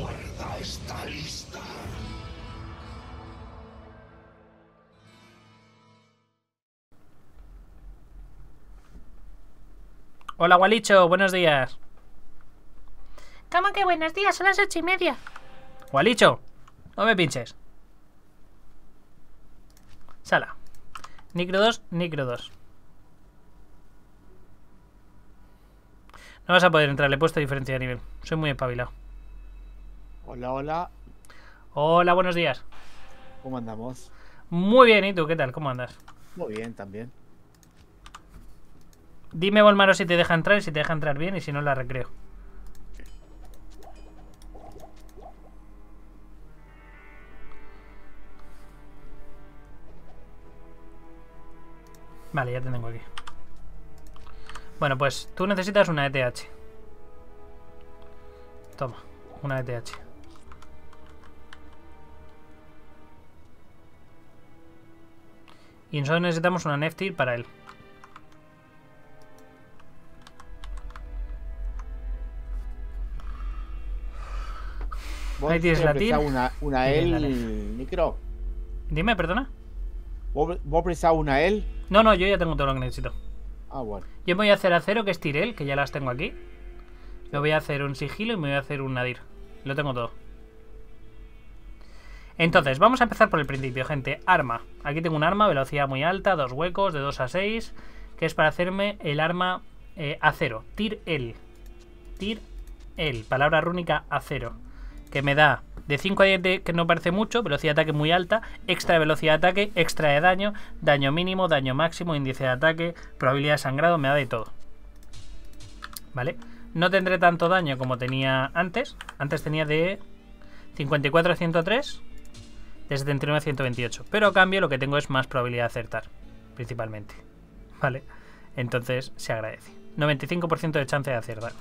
puerta está lista. Hola, Gualicho, buenos días. ¿Cómo que buenos días? Son las 8:30. Gualicho, no me pinches. Sala. Nicro 2, Nicro 2. No vas a poder entrar, le he puesto diferencia de nivel. Soy muy espabilado. Hola, hola. Hola, buenos días. ¿Cómo andamos? Muy bien, ¿y tú? ¿Qué tal? ¿Cómo andas? Muy bien, también. Dime, Volmaro, si te deja entrar y si te deja entrar bien y si no, la recreo. Vale, ya te tengo aquí. Bueno, pues tú necesitas una ETH. Toma, una ETH. Y nosotros necesitamos una Nef Tir para él. Ahí tienes la Tir. Una Eld, Nicro. Dime, perdona. ¿Vos presas una Eld? No, no, yo ya tengo todo lo que necesito. Ah, bueno. Yo me voy a hacer acero, que es Tirel, que ya las tengo aquí. Me voy a hacer un sigilo y me voy a hacer un Nadir. Lo tengo todo. Entonces, vamos a empezar por el principio, gente. Arma. Aquí tengo un arma, velocidad muy alta, dos huecos, de 2 a 6. Que es para hacerme el arma acero. Tirel. Tirel. Palabra rúnica acero. Que me da de 5 a 10, que no parece mucho, velocidad de ataque muy alta, extra de velocidad de ataque, extra de daño, daño mínimo, daño máximo, índice de ataque, probabilidad de sangrado, me da de todo. Vale, no tendré tanto daño como tenía antes. Antes tenía de 54 a 103, de 79 a 128. Pero a cambio lo que tengo es más probabilidad de acertar, principalmente. Vale, entonces se agradece. 95% de chance de acertar.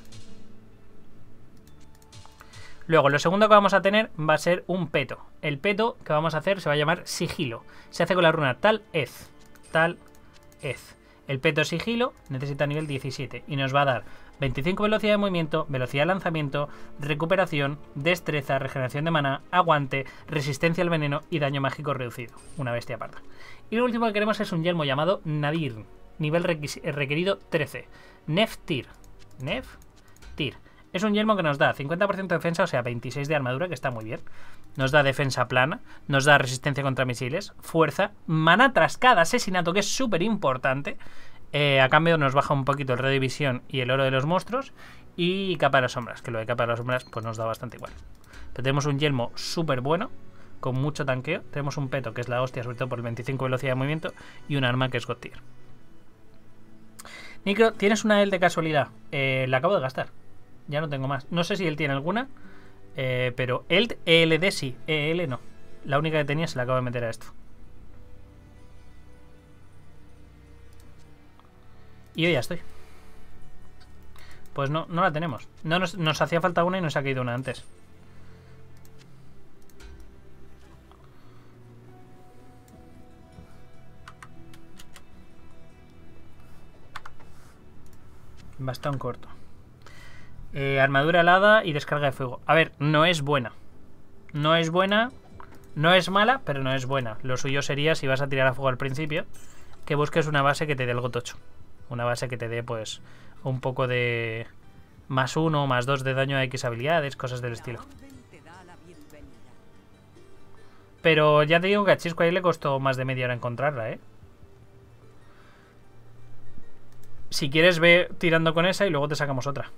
Luego, lo segundo que vamos a tener va a ser un peto. El peto que vamos a hacer se va a llamar sigilo. Se hace con la runa Tal, Eth. Tal, Eth. El peto sigilo necesita nivel 17 y nos va a dar 25 velocidad de movimiento, velocidad de lanzamiento, recuperación, destreza, regeneración de maná, aguante, resistencia al veneno y daño mágico reducido. Una bestia parda. Y lo último que queremos es un yelmo llamado Nadir. Nivel requerido 13. Nef Tir. Nef Tir. Es un yelmo que nos da 50% de defensa, o sea, 26 de armadura, que está muy bien. Nos da defensa plana, nos da resistencia contra misiles, fuerza, maná tras cada asesinato, que es súper importante. A cambio nos baja un poquito el radio de visión y el oro de los monstruos. Y capa de las sombras, que lo de capa de las sombras pues nos da bastante igual. Pero tenemos un yelmo súper bueno, con mucho tanqueo. Tenemos un peto, que es la hostia, sobre todo por el 25 velocidad de movimiento. Y un arma que es Tir. Nicro, ¿tienes una Eld de casualidad? La acabo de gastar. Ya no tengo más. No sé si él tiene alguna, pero Eld, ELD sí, EL no. La única que tenía se la acabo de meter a esto. Y yo ya estoy. Pues no, no la tenemos. No nos hacía falta una y nos ha caído una antes. Bastón corto. Armadura alada y descarga de fuego. A ver, no es buena. No es buena. No es mala, pero no es buena. Lo suyo sería, si vas a tirar a fuego al principio, que busques una base que te dé algo tocho. Una base que te dé, pues, un poco de más 1, más 2 de daño a X habilidades, cosas del estilo. Pero ya te digo que a Chisco ahí le costó más de media hora encontrarla, ¿eh? Si quieres, ve tirando con esa y luego te sacamos otra.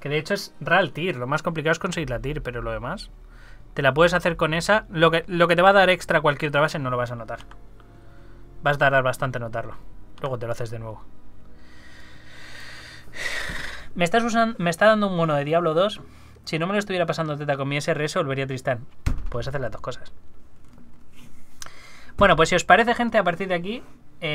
Que de hecho es ral Tir, lo más complicado es conseguir la Tir, pero lo demás te la puedes hacer con esa. Lo que te va a dar extra cualquier otra base no lo vas a notar. Vas a tardar bastante en notarlo. Luego te lo haces de nuevo. Me está dando un mono de Diablo 2. Si no me lo estuviera pasando teta con mi SRS, volvería a Tristán. Puedes hacer las dos cosas. Bueno, pues si os parece, gente, a partir de aquí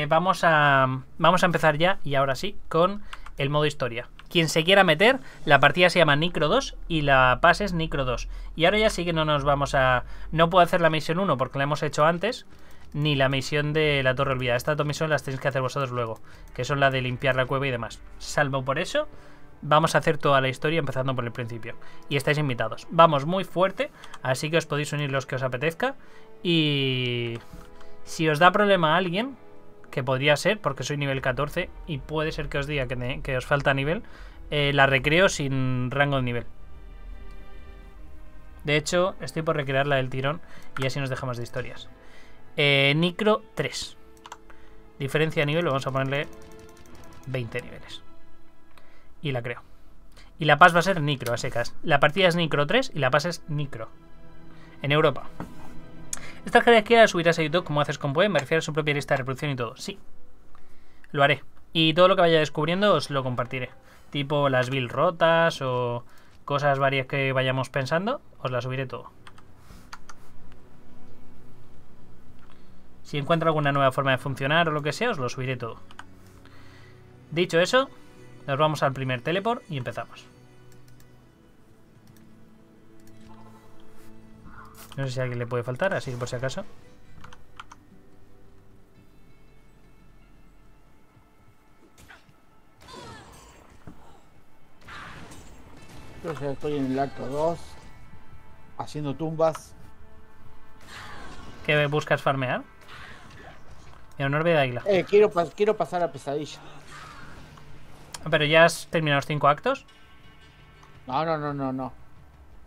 vamos a empezar ya, y ahora sí, con el modo historia. Quien se quiera meter, la partida se llama Nicro 2 y la pase es Nicro 2. Y ahora ya sí que no nos vamos a... No puedo hacer la misión 1 porque la hemos hecho antes, ni la misión de la Torre Olvidada. Estas dos misiones las tenéis que hacer vosotros luego, que son la de limpiar la cueva y demás. Salvo por eso, Vamos a hacer toda la historia empezando por el principio. Y estáis invitados. Vamos muy fuerte, así que os podéis unir los que os apetezca. Y si os da problema a alguien, que podría ser, porque soy nivel 14 y puede ser que os diga que os falta nivel, la recreo sin rango de nivel. De hecho, estoy por recrearla del tirón y así nos dejamos de historias. Nicro 3. Diferencia de nivel, vamos a ponerle 20 niveles. Y la creo. Y la paz va a ser Nicro, a secas. La partida es Nicro 3 y la paz es Nicro. En Europa. Esta jerarquía la subirás a YouTube como haces con Poe. Me refiero a su propia lista de reproducción y todo. Sí. Lo haré. Y todo lo que vaya descubriendo os lo compartiré. Tipo las builds rotas o cosas varias que vayamos pensando. Os las subiré todo. Si encuentro alguna nueva forma de funcionar o lo que sea, os lo subiré todo. Dicho eso, nos vamos al primer teleport y empezamos. No sé si a alguien le puede faltar, así que por si acaso. Yo ya estoy en el acto 2, haciendo tumbas. ¿Qué buscas farmear? En honor de águila. Quiero pasar a pesadilla. ¿Pero ya has terminado los 5 actos? No.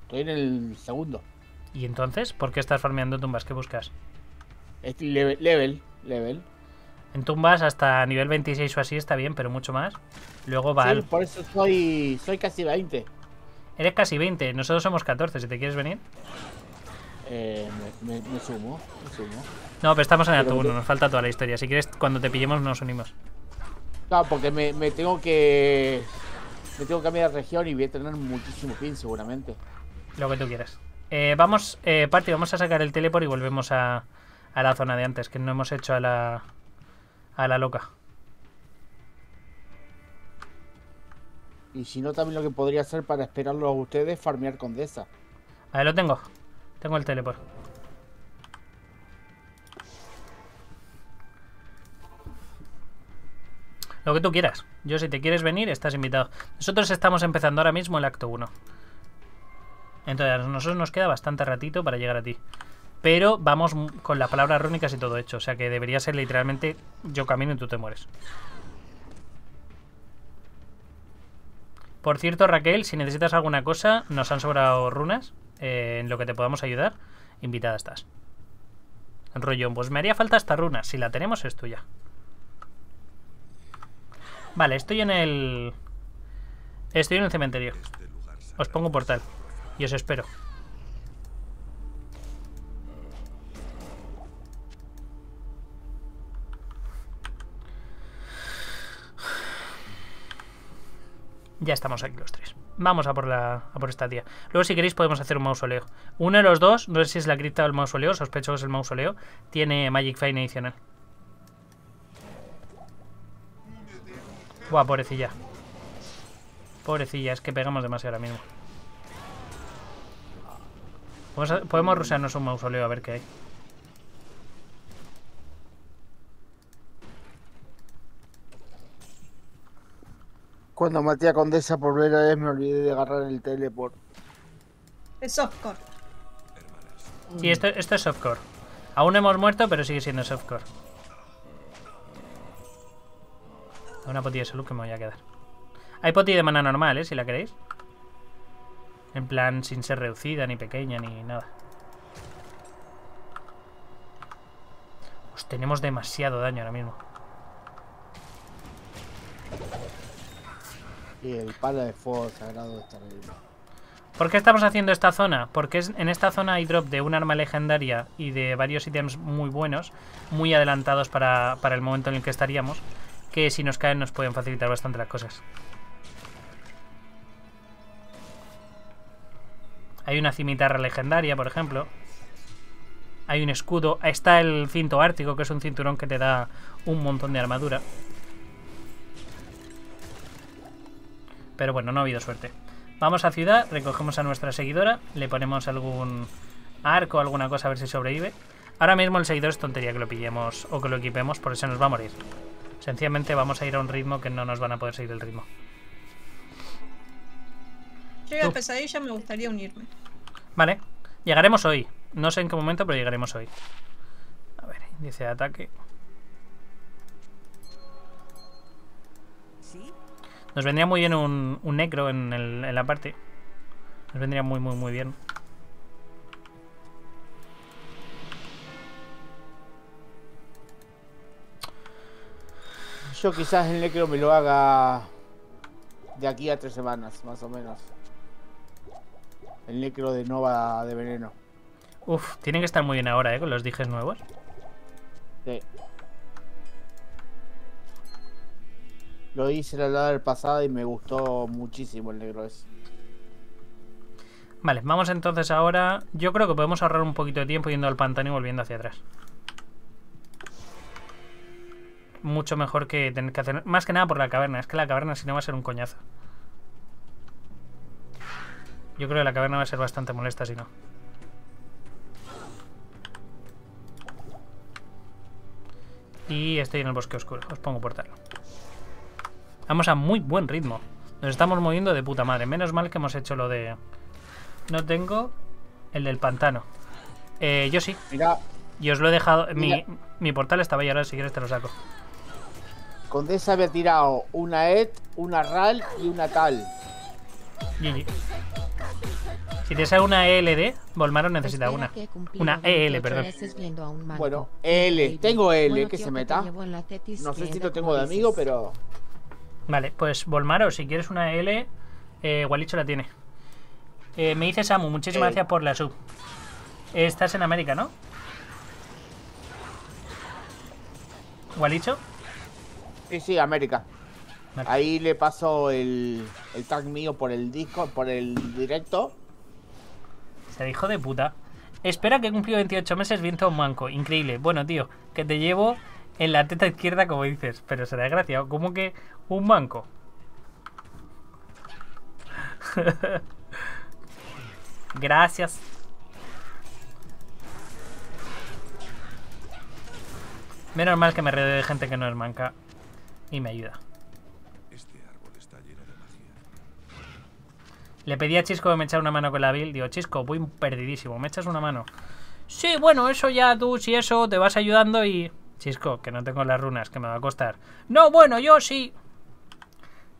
Estoy en el segundo. ¿Y entonces? ¿Por qué estás farmeando tumbas? ¿Qué buscas? Level. En tumbas hasta nivel 26 o así está bien, pero mucho más. Luego va. Sí, al... por eso soy casi 20. Eres casi 20, nosotros somos 14, si te quieres venir. Me sumo. No, pero estamos en acto 1, nos falta toda la historia. Si quieres, cuando te pillemos nos unimos. No, porque me tengo que cambiar de región y voy a tener muchísimo pin seguramente. Lo que tú quieras. Vamos, Party, vamos a sacar el teleport y volvemos a la zona de antes, que no hemos hecho a la loca. Y si no, también lo que podría hacer para esperarlo a ustedes, farmear Condesa. Ahí lo tengo. Tengo el teleport. Lo que tú quieras. Yo, si te quieres venir, estás invitado. Nosotros estamos empezando ahora mismo el acto 1. Entonces, a nosotros nos queda bastante ratito para llegar a ti. Pero vamos con las palabras rúnicas y todo hecho. O sea que debería ser literalmente yo camino y tú te mueres. Por cierto, Raquel, si necesitas alguna cosa, nos han sobrado runas. En lo que te podamos ayudar, invitada estás. Rollo, pues me haría falta esta runa. Si la tenemos, es tuya. Vale, estoy en el cementerio. Os pongo portal y os espero. Ya estamos aquí los tres. Vamos a por esta tía. Luego, si queréis, podemos hacer un mausoleo. Uno de los dos, no sé si es la cripta o el mausoleo, sospecho que es el mausoleo, tiene Magic Fine adicional. Buah, pobrecilla. Pobrecilla, es que pegamos demasiado ahora mismo. Podemos rushearnos un mausoleo a ver qué hay. Cuando maté a Condesa por primera vez me olvidé de agarrar el teleport. Es softcore. Sí, esto es softcore. Aún no hemos muerto, pero sigue siendo softcore. Una potilla de salud que me voy a quedar. Hay potilla de mana normal, si la queréis. En plan, sin ser reducida, ni pequeña, ni nada. Pues tenemos demasiado daño ahora mismo. Y el pala de fuego sagrado está ahí. ¿Por qué estamos haciendo esta zona? Porque en esta zona hay drop de un arma legendaria y de varios ítems muy buenos, muy adelantados para el momento en el que estaríamos, que si nos caen nos pueden facilitar bastante las cosas. Hay una cimitarra legendaria, por ejemplo. Hay un escudo. Ahí está el cinto ártico, que es un cinturón que te da un montón de armadura. Pero bueno, no ha habido suerte. Vamos a ciudad, recogemos a nuestra seguidora, le ponemos algún arco, alguna cosa, a ver si sobrevive. Ahora mismo el seguidor es tontería que lo pillemos o que lo equipemos, porque se nos va a morir. Sencillamente vamos a ir a un ritmo que no nos van a poder seguir el ritmo. Yo a Pesadilla me gustaría unirme. Vale, llegaremos hoy. No sé en qué momento, pero llegaremos hoy. A ver, índice de ataque. Nos vendría muy bien un necro en la parte. Nos vendría muy bien. Yo quizás el necro me lo haga de aquí a 3 semanas, más o menos. El necro de Nova de veneno. Uf, tienen que estar muy bien ahora, con los dijes nuevos. Sí. Lo hice la lado del pasado y me gustó muchísimo el negro ese. Vale, vamos entonces ahora. Yo creo que podemos ahorrar un poquito de tiempo yendo al pantano y volviendo hacia atrás. Mucho mejor que tener que hacer... Más que nada por la caverna. Es que la caverna si no va a ser un coñazo. Yo creo que la caverna va a ser bastante molesta si no. Y estoy en el bosque oscuro. Os pongo portal. Vamos a muy buen ritmo. Nos estamos moviendo de puta madre. Menos mal que hemos hecho lo de... No tengo el del pantano. Yo sí. Mira. Y os lo he dejado... Mi portal estaba ahí ahora, si quieres te lo saco. Condesa había tirado una Eth, una Ral y una Tal. GG. Si te sale una ELD, Volmaro necesita una. Una EL, perdón. Bueno, EL. Tengo EL, que se meta. No sé si lo tengo de amigo, pero... Vale, pues Volmaro, si quieres una L, Gualicho la tiene. Me dice Samu, muchísimas gracias por la sub. Estás en América, ¿no? ¿Gualicho? Sí, América. Vale. Ahí le paso el tag mío por el disco, por el directo. Se dijo de puta. Espera que he cumplido 28 meses bien todo manco. Increíble. Bueno, tío, que te llevo... En la teta izquierda, como dices. Pero será desgraciado. Como que un banco. Gracias. Menos mal que me rodeo de gente que no es manca y me ayuda. Este árbol está lleno de magia. Le pedí a Chisco que me echara una mano con la build. Digo, Chisco, voy perdidísimo. ¿Me echas una mano? Sí, bueno, eso ya tú, si eso, te vas ayudando y... Chisco, que no tengo las runas, que me va a costar. No, bueno, yo sí.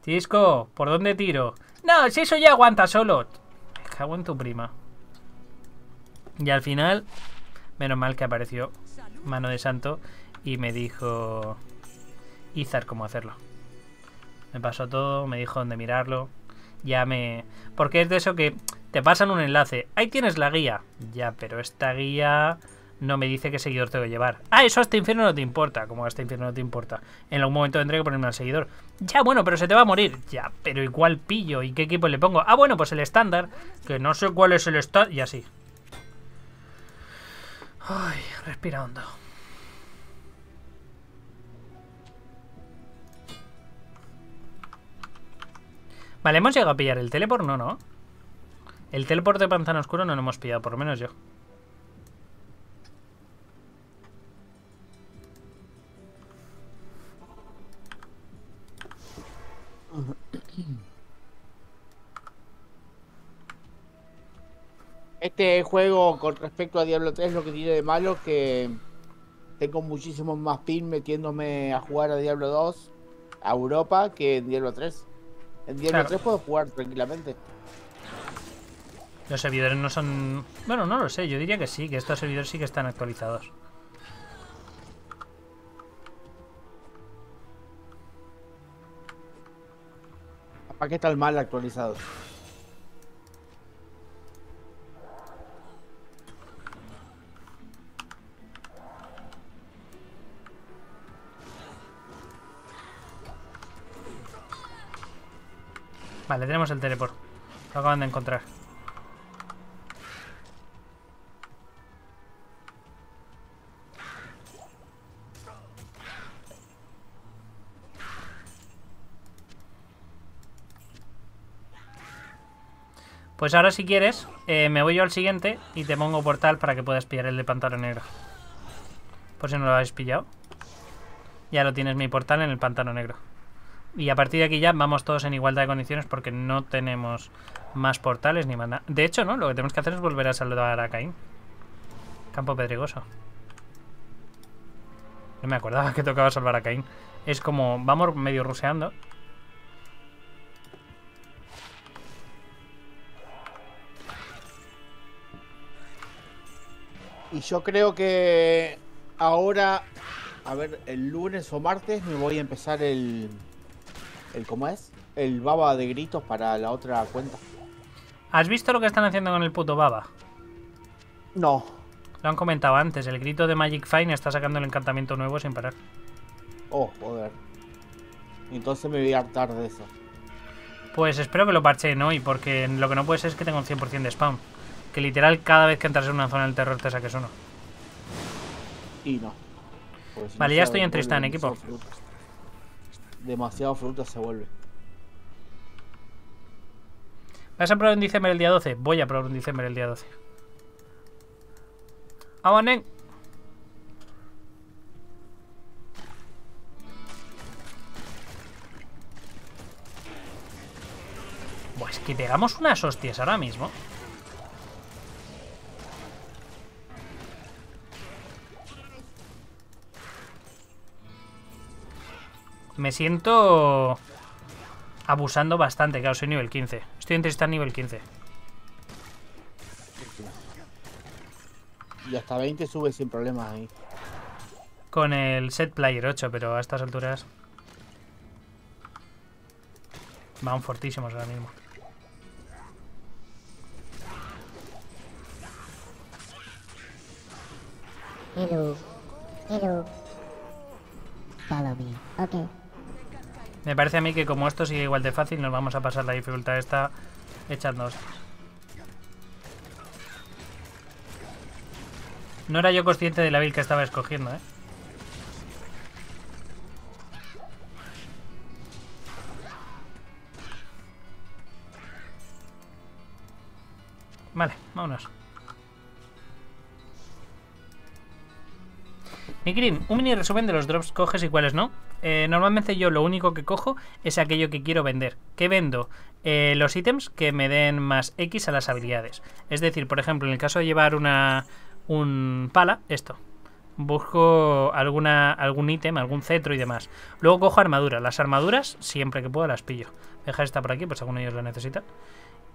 Chisco, ¿por dónde tiro? No, si eso ya aguanta solo. Me cago en tu prima. Y al final, menos mal que apareció Mano de Santo y me dijo Izar cómo hacerlo. Me pasó todo, me dijo dónde mirarlo. Ya me... Porque es de eso que te pasan un enlace. Ahí tienes la guía. Ya, pero esta guía... No me dice qué seguidor tengo que llevar. Ah, eso hasta infierno no te importa. Como hasta infierno no te importa. En algún momento tendré que ponerme al seguidor. Ya, bueno, pero se te va a morir. Ya, pero ¿y cuál pillo? ¿Y qué equipo le pongo? Ah, bueno, pues el estándar. Que no sé cuál es el estándar. Y así. Ay, respira hondo. Vale, ¿hemos llegado a pillar el teleport? No, no. El teleport de pantano oscuro no lo hemos pillado, por lo menos yo. Este juego con respecto a Diablo 3 lo que tiene de malo es que tengo muchísimo más pin metiéndome a jugar a Diablo 2 a Europa que en Diablo 3. En Diablo 3 puedo jugar tranquilamente. Los servidores no son... Bueno, no lo sé, yo diría que sí, que estos servidores sí que están actualizados. ¿Para qué tal mal actualizados? Vale, tenemos el teleport. Lo acaban de encontrar. Pues ahora si quieres, me voy yo al siguiente y te pongo portal para que puedas pillar el de Pantano Negro. Por si no lo habéis pillado. Ya lo tienes mi portal en el Pantano Negro. Y a partir de aquí ya vamos todos en igualdad de condiciones porque no tenemos más portales ni más nada. De hecho, no, lo que tenemos que hacer es volver a saludar a Caín. Campo Pedregoso. No me acordaba que tocaba salvar a Caín. Es como, vamos medio ruseando. Y yo creo que ahora, a ver, el lunes o martes me voy a empezar el ¿cómo es? El baba de gritos para la otra cuenta. ¿Has visto lo que están haciendo con el puto baba? No. Lo han comentado antes, el grito de Magic Fine está sacando el encantamiento nuevo sin parar. Oh, joder. Entonces me voy a hartar de eso. Pues espero que lo parchen hoy, porque lo que no puede ser es que tenga un 100% de spawn. Que literal cada vez que entras en una zona del terror te saques uno. Y no. Pues vale, no ya estoy en Tristán, equipo. Demasiado fruta se vuelve. ¿Vas a probar un December el día 12? Voy a probar un December el día 12. ¡Aguanen! Buah, es que pegamos unas hostias ahora mismo. Me siento abusando bastante. Claro, soy nivel 15. Estoy en Tristán nivel 15. Y hasta 20 sube sin problemas ahí. Con el set player 8, pero a estas alturas van fortísimos ahora mismo. Hello. Hello. Follow me. Ok. Me parece a mí que como esto sigue igual de fácil, nos vamos a pasar la dificultad esta echando hostias. No era yo consciente de la build que estaba escogiendo, ¿eh? Vale, vámonos. Nikrim, un mini resumen de los drops coges y cuáles no. Normalmente yo lo único que cojo es aquello que quiero vender. ¿Qué vendo? Los ítems que me den más X a las habilidades. Es decir, por ejemplo, en el caso de llevar un pala, esto. Busco algún ítem, algún cetro y demás. Luego cojo armadura. Las armaduras, siempre que puedo, las pillo. Voy a dejar esta por aquí, pues alguno de ellos la necesita.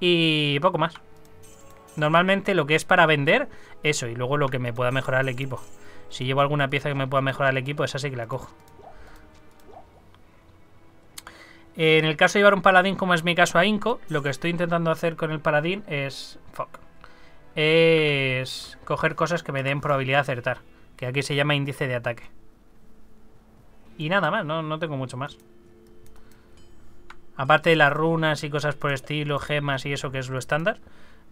Y poco más. Normalmente lo que es para vender, eso. Y luego lo que me pueda mejorar el equipo. Si llevo alguna pieza que me pueda mejorar el equipo, esa sí que la cojo. En el caso de llevar un paladín, como es mi caso a Inco, lo que estoy intentando hacer con el paladín es... Fuck. Es coger cosas que me den probabilidad de acertar, que aquí se llama índice de ataque. Y nada más, no tengo mucho más. Aparte de las runas y cosas por estilo, gemas y eso que es lo estándar,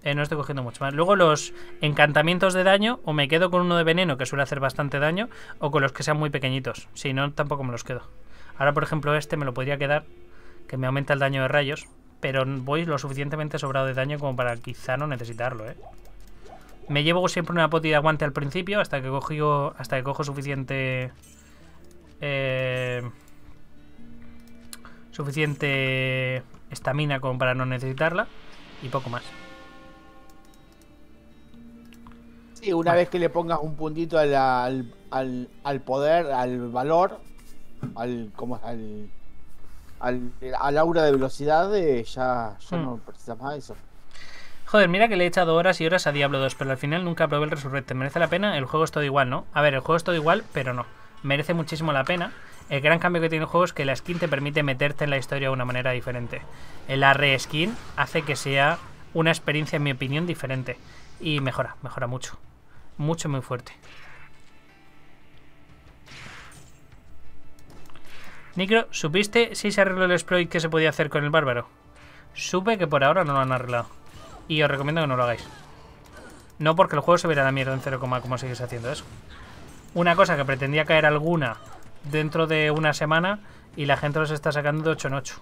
no estoy cogiendo mucho más. Luego los encantamientos de daño, o me quedo con uno de veneno que suele hacer bastante daño, o con los que sean muy pequeñitos. Si no, tampoco me los quedo. Ahora, por ejemplo, este me lo podría quedar, que me aumenta el daño de rayos, pero voy lo suficientemente sobrado de daño como para quizá no necesitarlo, ¿eh? Me llevo siempre una poti de aguante al principio hasta que cojo suficiente estamina como para no necesitarla y poco más. Sí, una vez que le pongas un puntito al poder, al valor, al aura de velocidad, ya no precisas más eso. Joder, mira que le he echado horas y horas a Diablo 2, pero al final nunca probé el Resurrected. ¿Merece la pena? El juego es todo igual, ¿no? A ver, el juego es todo igual, pero no. Merece muchísimo la pena. El gran cambio que tiene el juego es que la skin te permite meterte en la historia de una manera diferente. La reskin hace que sea una experiencia, en mi opinión, diferente. Y mejora mucho. Mucho, muy fuerte. Nicro, ¿supiste si se arregló el exploit que se podía hacer con el bárbaro? Supe que por ahora no lo han arreglado. Y os recomiendo que no lo hagáis. No porque el juego se verá la mierda en 0, como sigues haciendo eso. Una cosa que pretendía caer alguna dentro de una semana y la gente los está sacando de 8 en 8.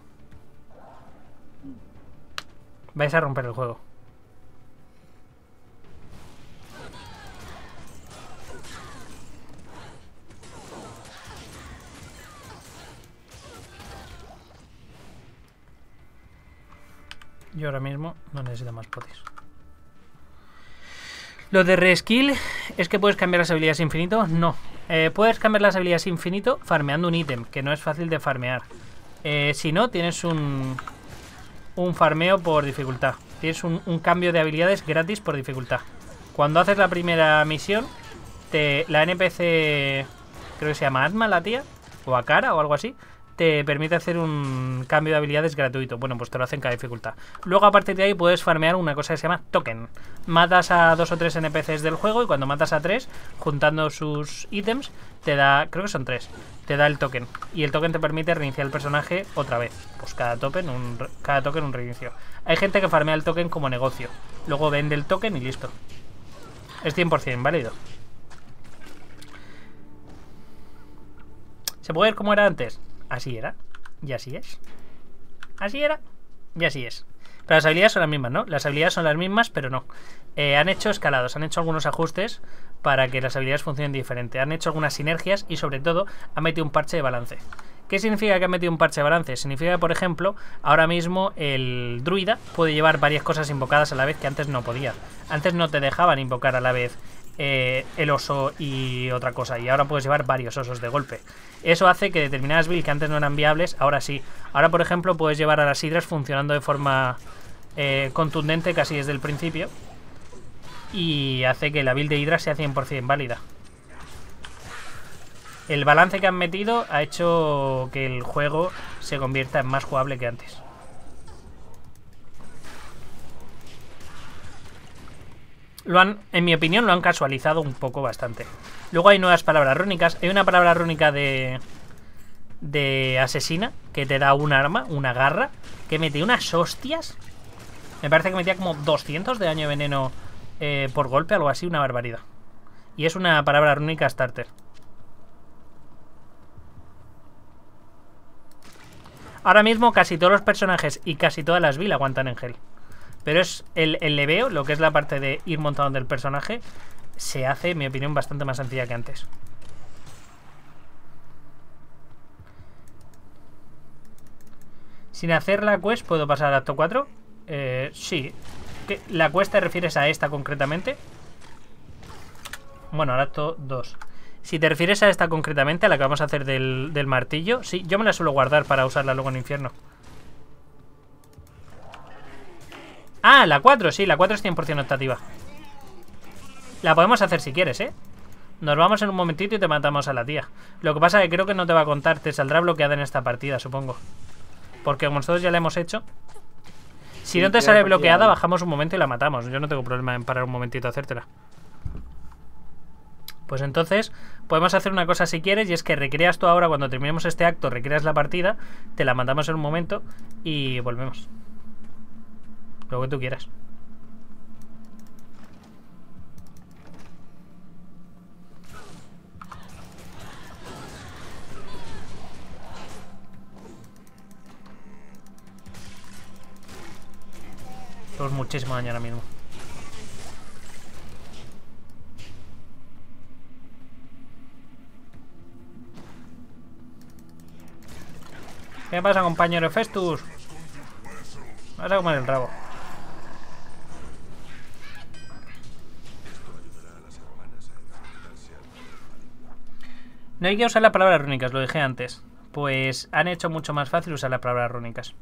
Vais a romper el juego. Yo ahora mismo no necesito más potis. Lo de reskill es que puedes cambiar las habilidades infinito. No. Puedes cambiar las habilidades infinito farmeando un ítem, que no es fácil de farmear. Si no, tienes un farmeo por dificultad. Tienes un cambio de habilidades gratis por dificultad. Cuando haces la primera misión, la NPC, creo que se llama Atma, la tía, o Akara o algo así, te permite hacer un cambio de habilidades gratuito. Bueno, pues te lo hacen cada dificultad. Luego a partir de ahí puedes farmear una cosa que se llama token. Matas a 2 o 3 NPCs del juego y cuando matas a 3, juntando sus ítems, te da, creo que son 3, te da el token. Y el token te permite reiniciar el personaje otra vez. Pues cada token un reinicio. Hay gente que farmea el token como negocio. Luego vende el token y listo. Es 100% válido. ¿Se puede ver cómo era antes? Así era, y así es. Así era, y así es. Pero las habilidades son las mismas, ¿no? Las habilidades son las mismas, pero no. Han hecho escalados, han hecho algunos ajustes para que las habilidades funcionen diferente. Han hecho algunas sinergias y, sobre todo, han metido un parche de balance. ¿Qué significa que han metido un parche de balance? Significa que, por ejemplo, ahora mismo el druida puede llevar varias cosas invocadas a la vez que antes no podía. Antes no te dejaban invocar a la vez el oso y otra cosa, y ahora puedes llevar varios osos de golpe. Eso hace que determinadas builds que antes no eran viables, ahora sí. Ahora, por ejemplo, puedes llevar a las hidras funcionando de forma contundente casi desde el principio, y hace que la build de hidras sea 100% válida. El balance que han metido ha hecho que el juego se convierta en más jugable que antes. En mi opinión, lo han casualizado un poco bastante. Luego hay nuevas palabras rúnicas. Hay una palabra rúnica de asesina que te da un arma, una garra, que mete unas hostias. Me parece que metía como 200 de daño de veneno por golpe, algo así, una barbaridad. Y es una palabra rúnica starter. Ahora mismo casi todos los personajes y casi todas las builds aguantan en gel. Pero es el leveo, lo que es la parte de ir montando del personaje, se hace, en mi opinión, bastante más sencilla que antes. Sin hacer la quest, ¿puedo pasar al acto 4? Sí. ¿Qué? ¿La quest te refieres a esta concretamente? Bueno, al acto 2. Si te refieres a esta concretamente, a la que vamos a hacer del martillo, sí, yo me la suelo guardar para usarla luego en infierno. Ah, la 4, sí, la 4 es 100% optativa. La podemos hacer si quieres, ¿eh? Nos vamos en un momentito y te matamos a la tía. Lo que pasa es que creo que no te va a contar, te saldrá bloqueada en esta partida, supongo. Porque como nosotros ya la hemos hecho... Si sí, no te sale bloqueada, bajamos un momento y la matamos. Yo no tengo problema en parar un momentito a hacértela. Pues entonces, podemos hacer una cosa si quieres, y es que recreas tú ahora, cuando terminemos este acto, recreas la partida, te la matamos en un momento y volvemos. Lo que tú quieras. Tenemos muchísimo daño ahora mismo. ¿Qué pasa, compañero Festus? Vas a comer el rabo. No hay que usar las palabras rúnicas, lo dije antes. Pues han hecho mucho más fácil usar las palabras rúnicas.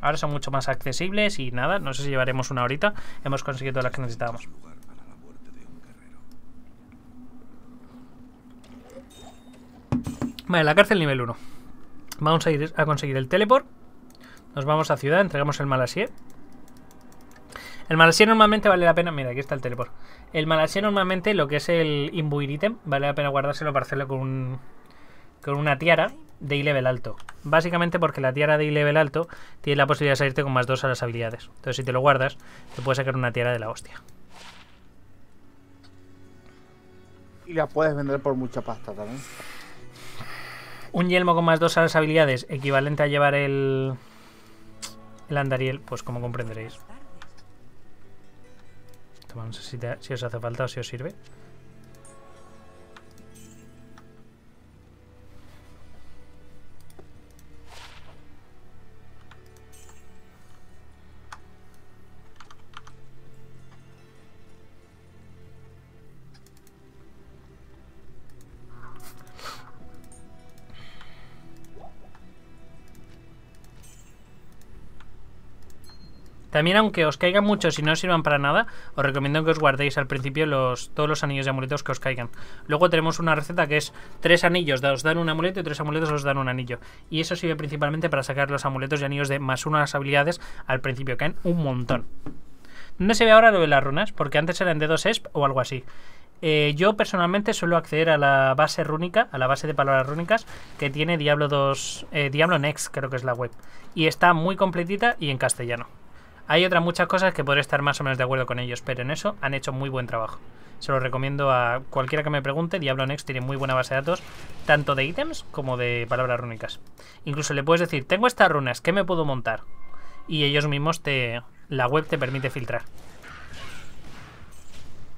Ahora son mucho más accesibles y nada, no sé si llevaremos una horita. Hemos conseguido todas las que necesitábamos. Vale, la cárcel nivel 1. Vamos a ir a conseguir el teleport. Nos vamos a ciudad, entregamos el Malasier. El Malasier normalmente vale la pena... Mira, aquí está el teleport. El Malasier normalmente, lo que es el imbuir ítem, vale la pena guardárselo para hacerlo con una tiara de I-level alto. Básicamente porque la tiara de I-level alto tiene la posibilidad de salirte con más 2 a las habilidades. Entonces, si te lo guardas, te puedes sacar una tiara de la hostia. Y la puedes vender por mucha pasta también. Un yelmo con más 2 a las habilidades, equivalente a llevar el andariel, pues como comprenderéis. No sé si os hace falta o si os sirve. También, aunque os caigan muchos y no os sirvan para nada, os recomiendo que os guardéis al principio todos los anillos de amuletos que os caigan. Luego tenemos una receta que es 3 anillos os dan un amuleto y 3 amuletos os dan un anillo. Y eso sirve principalmente para sacar los amuletos y anillos de más unas habilidades al principio. Caen un montón. ¿Dónde se ve ahora lo de las runas? Porque antes eran de 2 ESP o algo así. Yo personalmente suelo acceder a la base rúnica, a la base de palabras rúnicas que tiene Diablo 2, Diablo Next creo que es la web. Y está muy completita y en castellano. Hay otras muchas cosas que podré estar más o menos de acuerdo con ellos, pero en eso han hecho muy buen trabajo. Se lo recomiendo a cualquiera que me pregunte. Diablo Next tiene muy buena base de datos, tanto de ítems como de palabras rúnicas. Incluso le puedes decir, tengo estas runas, ¿qué me puedo montar? Y ellos mismos la web te permite filtrar.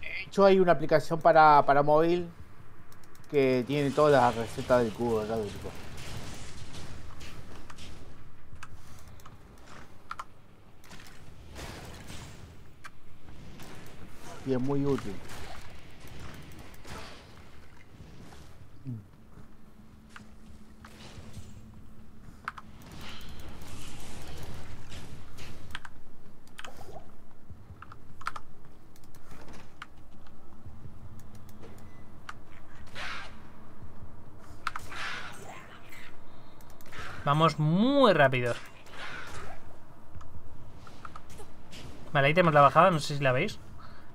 De hecho hay una aplicación para móvil que tiene todas las recetas del cubo de cada tipo. Y es muy útil. Vamos muy rápido. Vale, ahí tenemos la bajada, no sé si la veis.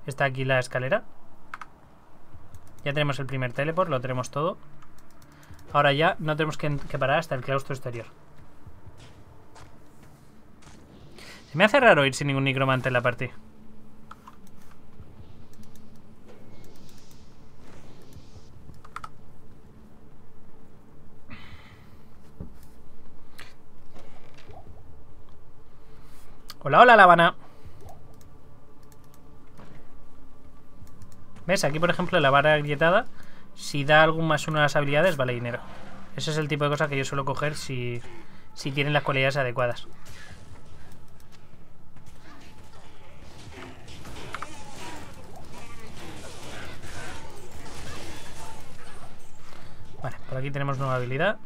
Está aquí la escalera. Ya tenemos el primer teleport, lo tenemos todo. Ahora ya no tenemos que parar hasta el claustro exterior. Se me hace raro ir sin ningún necromante en la partida. Hola, hola, La Habana. ¿Ves? Aquí, por ejemplo, la vara agrietada, si da algún más uno a las habilidades, vale dinero. Ese es el tipo de cosas que yo suelo coger si tienen las cualidades adecuadas. Vale, por aquí tenemos nueva habilidad.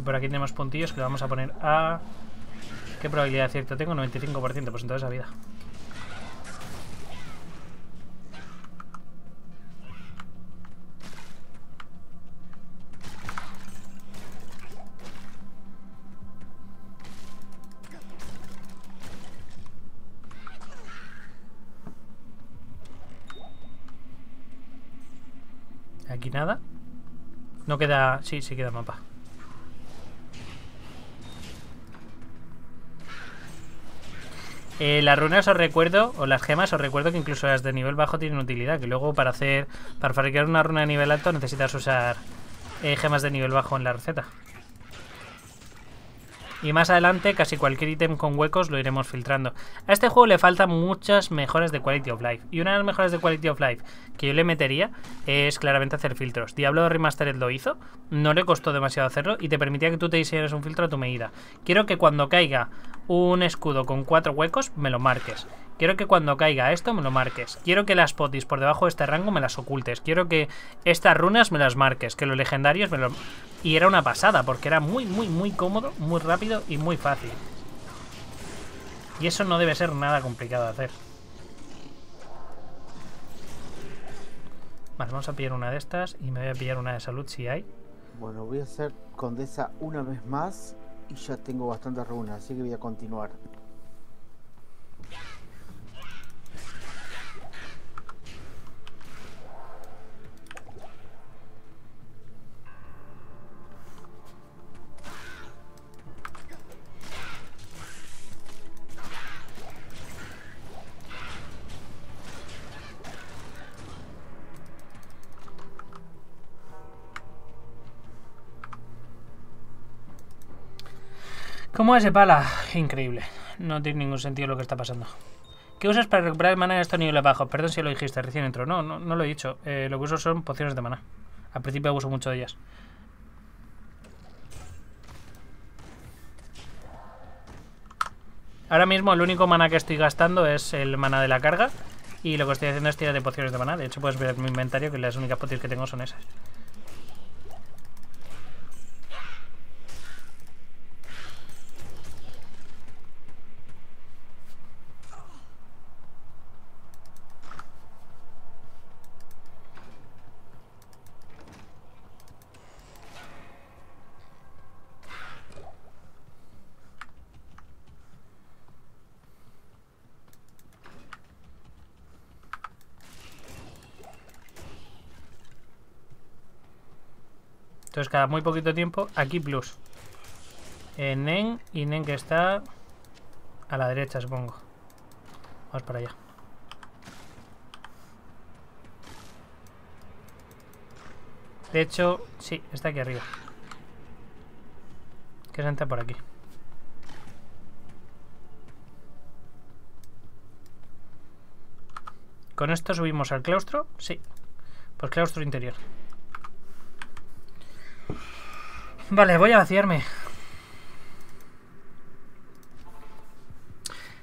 Y por aquí tenemos puntillos que le vamos a poner a... ¿Qué probabilidad de acierto tengo? 95%, pues entonces a vida. Aquí nada. No queda... Sí, sí queda mapa. Las runas os recuerdo, o las gemas os recuerdo que incluso las de nivel bajo tienen utilidad, que luego para fabricar una runa de nivel alto necesitas usar gemas de nivel bajo en la receta. Y más adelante casi cualquier ítem con huecos lo iremos filtrando. A este juego le faltan muchas mejoras de Quality of Life, y una de las mejoras de Quality of Life que yo le metería es claramente hacer filtros. Diablo Remastered lo hizo, no le costó demasiado hacerlo y te permitía que tú te diseñaras un filtro a tu medida. Quiero que cuando caiga un escudo con 4 huecos me lo marques. Quiero que cuando caiga esto me lo marques. Quiero que las potis por debajo de este rango me las ocultes. Quiero que estas runas me las marques. Que los legendarios me los... Y era una pasada porque era muy, muy, muy cómodo, muy rápido y muy fácil. Y eso no debe ser nada complicado de hacer. Vale, vamos a pillar una de estas y me voy a pillar una de salud si hay. Bueno, voy a hacer condesa una vez más y ya tengo bastantes runas, así que voy a continuar. ¿Cómo hace pala? Increíble. No tiene ningún sentido lo que está pasando. ¿Qué usas para recuperar el maná en estos niveles bajos? Perdón si lo dijiste, recién entró. No lo he dicho. Lo que uso son pociones de maná. Al principio abuso mucho de ellas. Ahora mismo el único maná que estoy gastando es el maná de la carga. Y lo que estoy haciendo es tirar de pociones de maná. De hecho puedes ver en mi inventario que las únicas pociones que tengo son esas. Entonces cada muy poquito tiempo, aquí plus. Nen y Nen que está a la derecha, supongo. Vamos para allá. De hecho, sí, está aquí arriba. Que se entra por aquí. ¿Con esto subimos al claustro? Sí. Pues claustro interior. Vale, voy a vaciarme.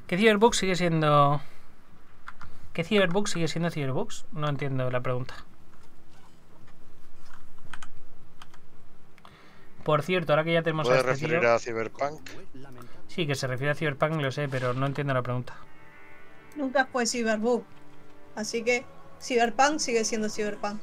¿Qué Ciberpunk sigue siendo? ¿Qué Ciberpunk sigue siendo Ciberpunk? No entiendo la pregunta. Por cierto, ahora que ya tenemos... ¿Puedes referir a Ciberpunk? Sí, que se refiere a Ciberpunk, lo sé, pero no entiendo la pregunta. Nunca fue Ciberpunk, así que Ciberpunk sigue siendo Ciberpunk.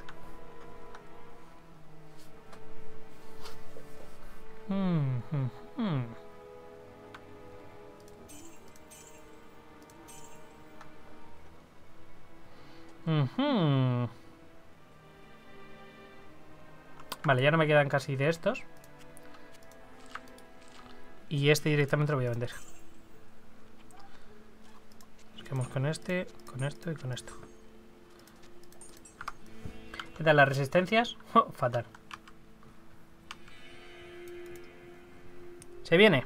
Vale, ya no me quedan casi de estos. Y este directamente lo voy a vender. Busquemos con este, con esto y con esto. ¿Qué tal las resistencias? Oh, fatal. Se viene.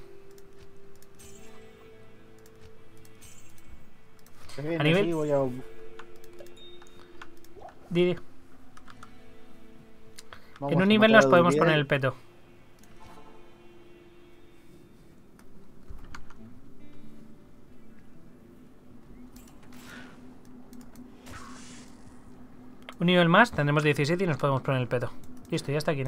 Se viene. A nivel... Sí, voy a... Didi. Vamos, en un nivel nos podemos poner el peto. Un nivel más, tendremos 17 y nos podemos poner el peto. Listo, ya está aquí.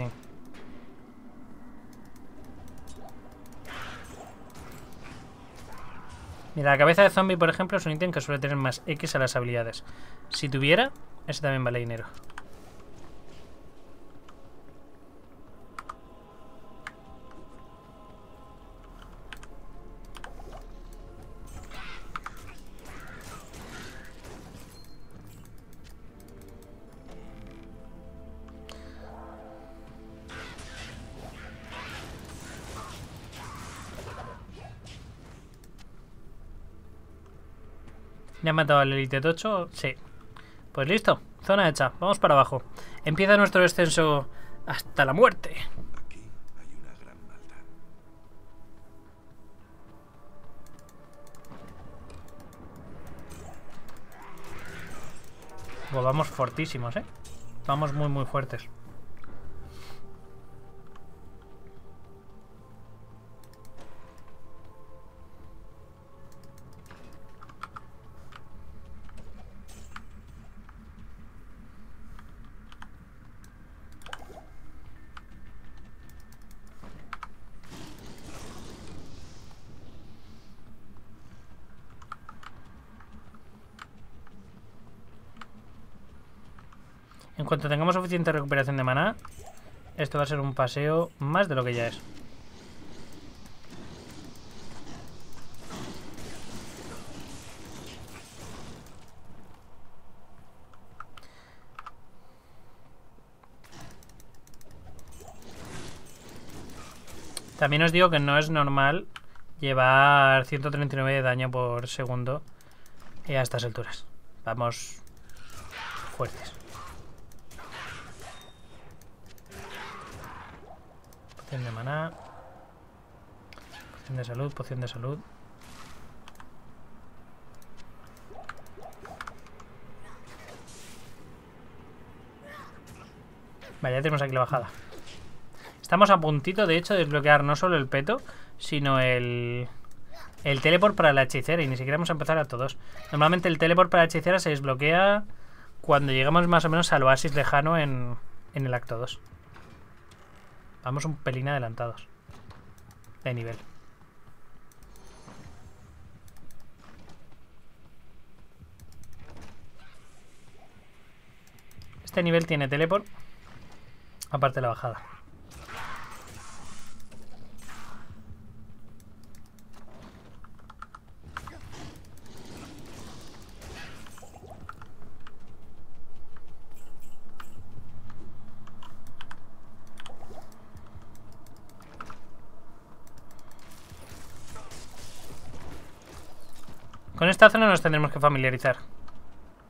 Mira, la cabeza de zombie, por ejemplo, es un ítem que suele tener más X a las habilidades. Si tuviera, ese también vale dinero. ¿Ya han matado al Elite Tocho? Sí. Pues listo, zona hecha, vamos para abajo. Empieza nuestro descenso hasta la muerte. Aquí hay una gran maldad. Bueno, vamos fortísimos, ¿eh? Vamos muy muy fuertes. En cuanto tengamos suficiente recuperación de maná, esto va a ser un paseo más de lo que ya es. También os digo que no es normal llevar 139 de daño por segundo a estas alturas. Vamos fuertes. Poción de maná, poción de salud, poción de salud. Vale, ya tenemos aquí la bajada. Estamos a puntito, de hecho, de desbloquear no solo el peto, sino el teleport para la hechicera. Y ni siquiera vamos a empezar a todos. Normalmente el teleport para la hechicera se desbloquea cuando llegamos más o menos al oasis lejano en el acto 2. Vamos un pelín adelantados de nivel. Este nivel tiene teleport, aparte de la bajada. Con esta zona nos tendremos que familiarizar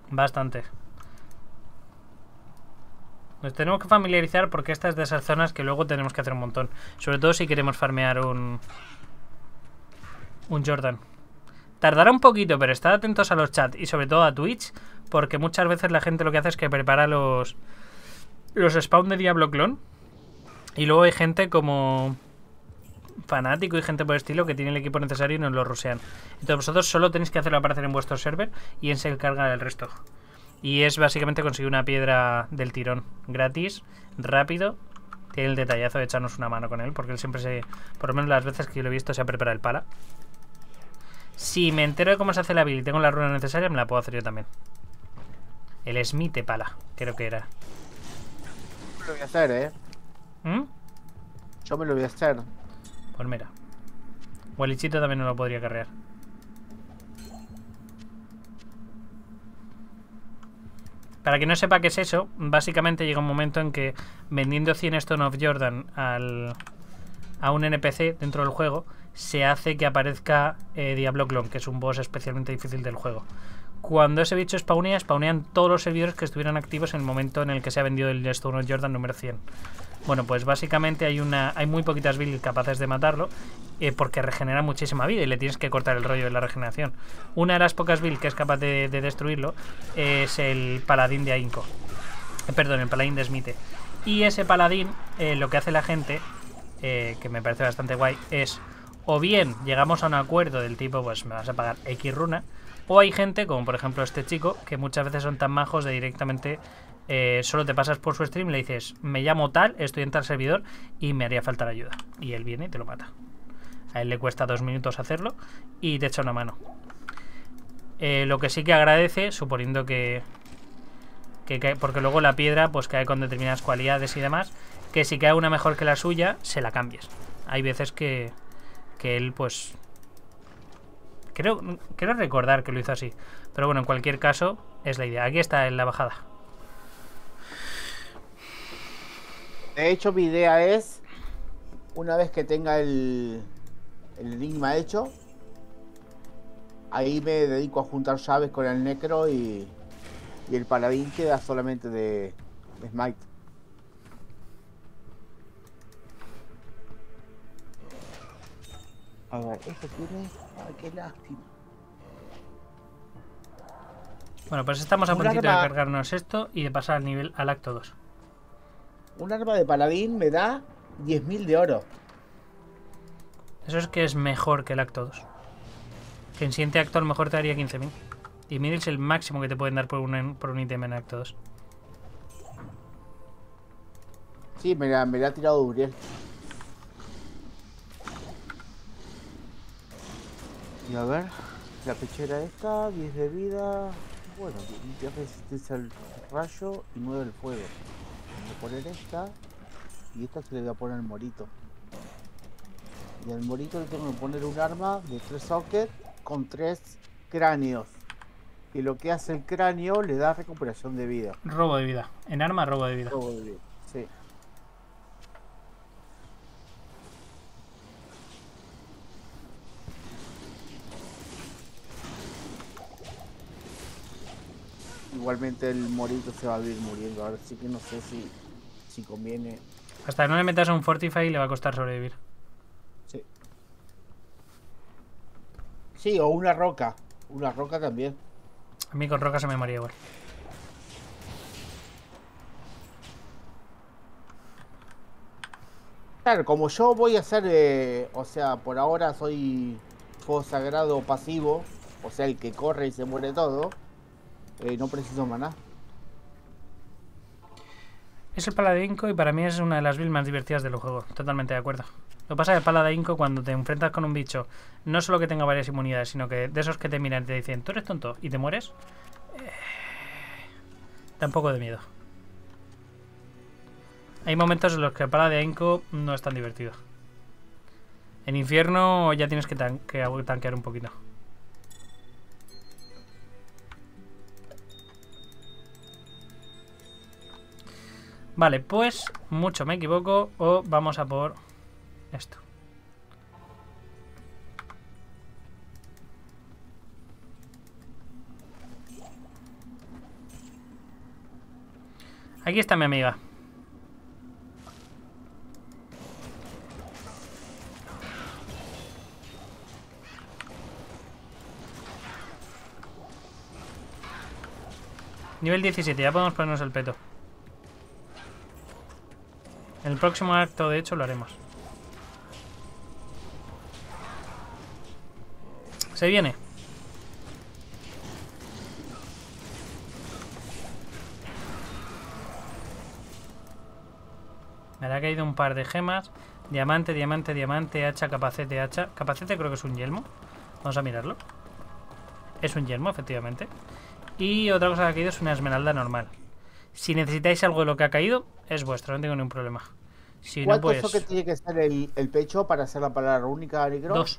bastante. Nos tenemos que familiarizar porque esta es de esas zonas que luego tenemos que hacer un montón. Sobre todo si queremos farmear un Jordan. Tardará un poquito, pero estad atentos a los chats y sobre todo a Twitch, porque muchas veces la gente lo que hace es que prepara los spawn de Diablo Clone. Y luego hay gente como fanático y gente por el estilo que tiene el equipo necesario y nos lo rusean. Entonces vosotros solo tenéis que hacerlo aparecer en vuestro server y él se encarga del resto. Y es básicamente conseguir una piedra del tirón, gratis, rápido. Tiene el detallazo de echarnos una mano con él, porque él siempre se, por lo menos las veces que yo lo he visto, se ha preparado el pala. Si me entero de cómo se hace la build y tengo la runa necesaria, me la puedo hacer yo también. El Smite pala, creo que era. Yo me lo voy a hacer, Yo me lo voy a hacer. Pues mira, Gualichito también no lo podría carrear. Para que no sepa qué es eso, básicamente llega un momento en que vendiendo 100 Stone of Jordan a un NPC dentro del juego, se hace que aparezca Diablo Clone, que es un boss especialmente difícil del juego. Cuando ese bicho spawnea, spawnean todos los servidores que estuvieran activos en el momento en el que se ha vendido el Stone of Jordan número 100. Bueno, pues básicamente hay muy poquitas builds capaces de matarlo, porque regenera muchísima vida y le tienes que cortar el rollo de la regeneración. Una de las pocas builds que es capaz de destruirlo es el paladín de ahínco. Perdón, el paladín de Smite. Y ese paladín, lo que hace la gente, que me parece bastante guay, es o bien llegamos a un acuerdo del tipo, pues me vas a pagar X runa, o hay gente, como por ejemplo este chico, que muchas veces son tan majos de directamente... solo te pasas por su stream, le dices: me llamo tal, estoy en tal servidor y me haría falta la ayuda, y él viene y te lo mata. A él le cuesta 2 minutos hacerlo y te echa una mano, lo que sí que agradece, suponiendo que cae, porque luego la piedra pues cae con determinadas cualidades y demás, que si cae una mejor que la suya, se la cambies. Hay veces que él pues creo recordar que lo hizo así, pero bueno, en cualquier caso es la idea. Aquí está en la bajada. De hecho, mi idea es, una vez que tenga el enigma hecho, ahí me dedico a juntar llaves con el necro y el paladín queda solamente de Smite. A ver, esto tiene... Ay, qué lástima. Bueno, pues estamos a puntito de cargarnos esto y de pasar al nivel al acto 2. Un arma de paladín me da 10.000 de oro. Eso es que es mejor que el acto 2. Que en siguiente acto a lo mejor te daría 15.000. 10.000 es el máximo que te pueden dar por un ítem en acto 2. Sí, me la ha tirado Uriel. Y a ver, la pechera esta, 10 de vida. Bueno, limpia resistencia al rayo y 9 del fuego. Voy a poner esta y esta se le voy a poner el morito. Y al morito le tengo que poner un arma de 3 sockets con 3 cráneos. Y lo que hace el cráneo le da recuperación de vida. Robo de vida. En arma, robo de vida. Robo de vida, sí. Igualmente el morito se va a ir muriendo. Ahora sí que no sé si conviene. Hasta que no le metas a un Fortify le va a costar sobrevivir. Sí. Sí, o una roca. Una roca también. A mí con roca se me moría igual. Claro, como yo voy a hacer... o sea, por ahora soy fuego sagrado pasivo. O sea, el que corre y se muere todo. No preciso maná. Es el paladinco y para mí es una de las builds más divertidas del juego. Totalmente de acuerdo. Lo que pasa es que el paladinco, cuando te enfrentas con un bicho, no solo que tenga varias inmunidades, sino que de esos que te miran y te dicen: tú eres tonto y te mueres, da un poco de miedo. Hay momentos en los que el paladinco no es tan divertido. En infierno ya tienes que tanquear un poquito. Vale, pues mucho me equivoco o vamos a por esto. Aquí está mi amiga. Nivel 17, ya podemos ponernos el peto. En el próximo acto, de hecho, lo haremos. Se viene. Me habrá caído un par de gemas. Diamante, diamante, diamante, hacha, capacete, hacha. Capacete creo que es un yelmo. Vamos a mirarlo. Es un yelmo, efectivamente. Y otra cosa que ha caído es una esmeralda normal. Si necesitáis algo de lo que ha caído, es vuestro, no tengo ningún problema. Si no, pues... ¿Cuántos sockets tiene que ser el pecho para hacer la palabra única, Nicro? Dos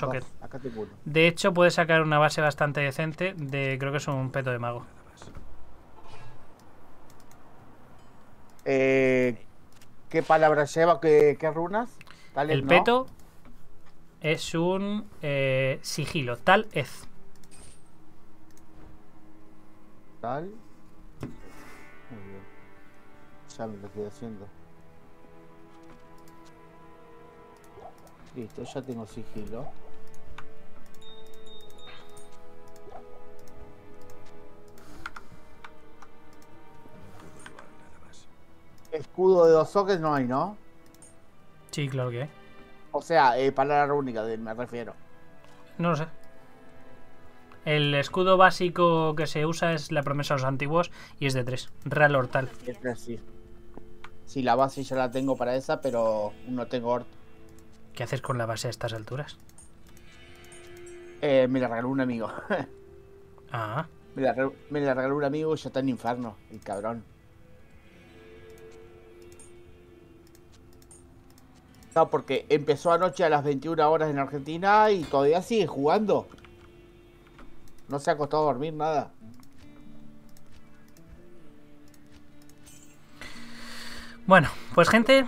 sockets. De hecho, puedes sacar una base bastante decente de... Creo que es un peto de mago. ¿Qué palabra lleva? ¿Qué runas? Tal, el peto es un sigilo. Tal, Eth. Tal... Muy bien. Ya me lo estoy haciendo. Listo, ya tengo sigilo. Escudo de dos soques no hay, ¿no? Sí, claro que hay. O sea, palabra única, me refiero. No lo sé. El escudo básico que se usa es la promesa de los antiguos y es de 3. Real Hortal. Sí, la base ya la tengo para esa, pero no tengo Hort. ¿Qué haces con la base a estas alturas? Me la regaló un amigo. Ah. Me la regaló un amigo y ya está en Infierno, el cabrón. No, porque empezó anoche a las 21 horas en Argentina y todavía sigue jugando. No se ha acostado a dormir, nada. Bueno, pues gente,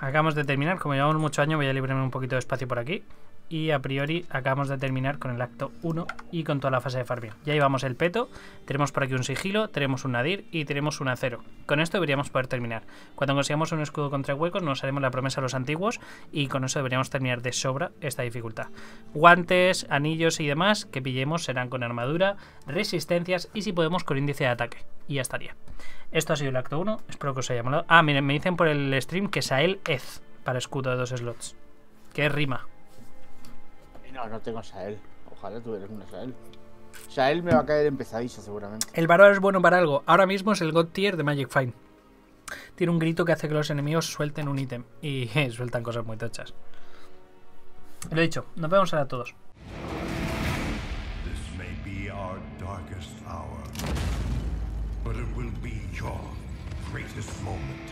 acabamos de terminar. Como llevamos mucho año, voy a librarme un poquito de espacio por aquí. Y a priori acabamos de terminar con el acto 1 y con toda la fase de farming. Ya llevamos el peto, tenemos por aquí un sigilo, tenemos un nadir y tenemos un acero. Con esto deberíamos poder terminar. Cuando consigamos un escudo contra huecos nos haremos la promesa a los antiguos y con eso deberíamos terminar de sobra esta dificultad. Guantes, anillos y demás que pillemos serán con armadura, resistencias y si podemos con índice de ataque. Y ya estaría. Esto ha sido el acto 1, espero que os haya molado. Ah, miren, me dicen por el stream que Shael es para escudo de 2 slots. Que rima. No tengo Shael. Ojalá tuvieras una Shael. Shael me va a caer en pesadilla seguramente. El varón es bueno para algo. Ahora mismo es el God Tier de Magic Find. Tiene un grito que hace que los enemigos suelten un ítem. Y sueltan cosas muy tochas. Lo dicho, nos vemos ahora todos. This may be our darkest hour, but it will be your greatest moment.